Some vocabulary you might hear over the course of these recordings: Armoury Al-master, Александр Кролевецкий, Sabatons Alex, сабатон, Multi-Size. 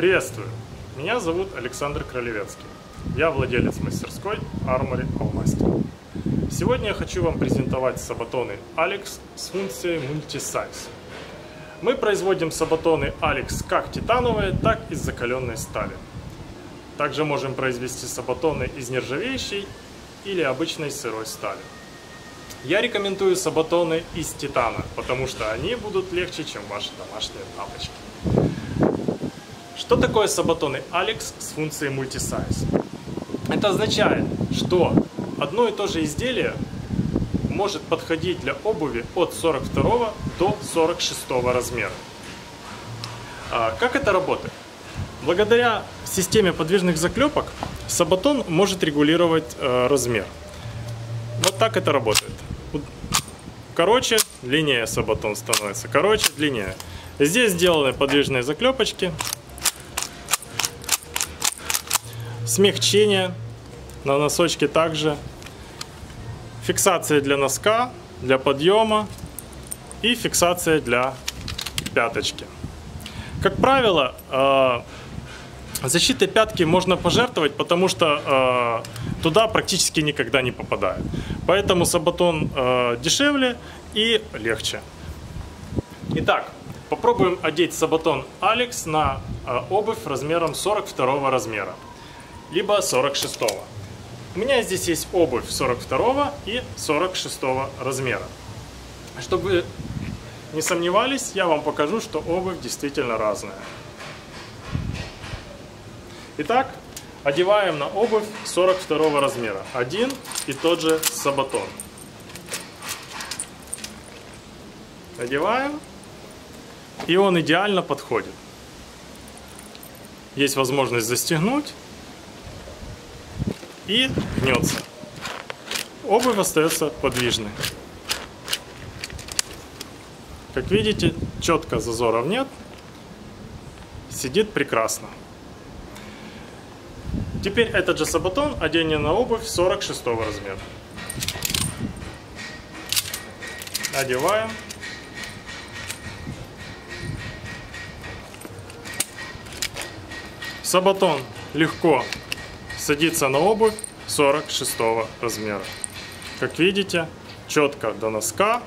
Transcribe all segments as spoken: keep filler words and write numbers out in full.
Приветствую! Меня зовут Александр Кролевецкий. Я владелец мастерской Armoury Al-master. Сегодня я хочу вам презентовать сабатоны Alex с функцией Multi-Size. Мы производим сабатоны Alex как титановые, так и из закаленной стали. Также можем произвести сабатоны из нержавеющей или обычной сырой стали. Я рекомендую сабатоны из титана, потому что они будут легче, чем ваши домашние тапочки. Что такое сабатоны Alex с функцией Multi-Size? Это означает, что одно и то же изделие может подходить для обуви от сорок второго до сорок шестого размера. А как это работает? Благодаря системе подвижных заклепок сабатон может регулировать э, размер. Вот так это работает. Короче, длиннее сабатон становится. Короче, длиннее. Здесь сделаны подвижные заклепочки. Смягчение на носочке также. Фиксация для носка, для подъема и фиксация для пяточки. Как правило, э, защитой пятки можно пожертвовать, потому что э, туда практически никогда не попадает. Поэтому сабатон э, дешевле и легче. Итак, попробуем одеть сабатон Alex на э, обувь размером сорок второго размера, либо сорок шестого. У меня здесь есть обувь сорок второго и сорок шестого размера. Чтобы не сомневались, я вам покажу, что обувь действительно разная. Итак, одеваем на обувь сорок второго размера один и тот же сабатон. Надеваем, и он идеально подходит. Есть возможность застегнуть и гнется. Обувь остается подвижной. Как видите, четко зазоров нет, сидит прекрасно. Теперь этот же сабатон оденем на обувь сорок шестого размера. Надеваем. Сабатон легко садится на обувь сорок шестого размера. Как видите, четко до носка.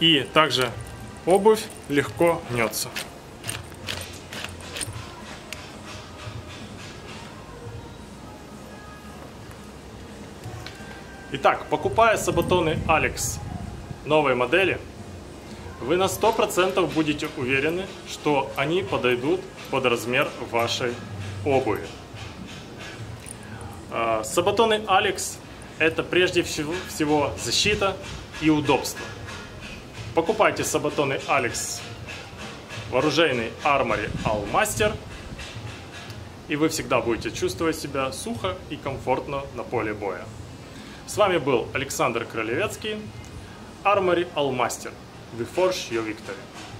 И также обувь легко гнется. Итак, покупая сабатоны Alex новой модели, вы на сто процентов будете уверены, что они подойдут под размер вашей обуви. Сабатоны Alex — это прежде всего защита и удобство. Покупайте сабатоны Alex в оружейной Armoury Al-master, и вы всегда будете чувствовать себя сухо и комфортно на поле боя. С вами был Александр Кролевецкий, Armoury Al-master. We forge your victory.